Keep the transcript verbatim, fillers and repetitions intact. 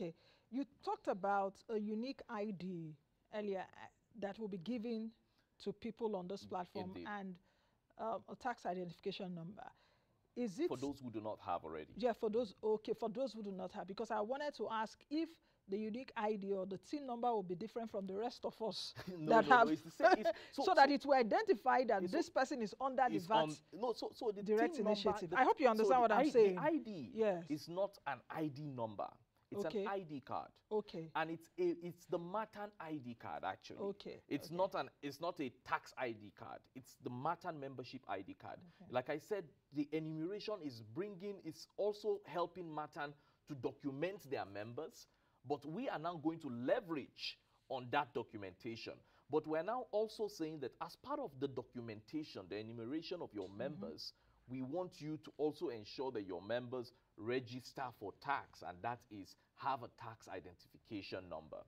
Okay, you talked about a unique I D earlier that will be given to people on this platform. Indeed. And um, a tax identification number. Is it for those who do not have already? Yeah, for those, okay, for those who do not have, because I wanted to ask if the unique I D or the T I N number will be different from the rest of us no, that no, have, no, it's the same. It's, so, so that so it will identify that this so, person is under the V A T on, no, so, so the direct initiative. Number, the, I hope you understand so what I'm I D, saying. The I D yes. is not an I D number. It's okay. an I D card. Okay. And it's a, it's the MATAN I D card actually. Okay. It's okay. not an it's not a tax I D card. It's the MATAN membership I D card. Okay. Like I said, the enumeration is bringing is also helping MATAN to document their members, but we are now going to leverage on that documentation. But we're now also saying that as part of the documentation, the enumeration of your members, mm-hmm. we want you to also ensure that your members register for tax, and that is have a tax identification number.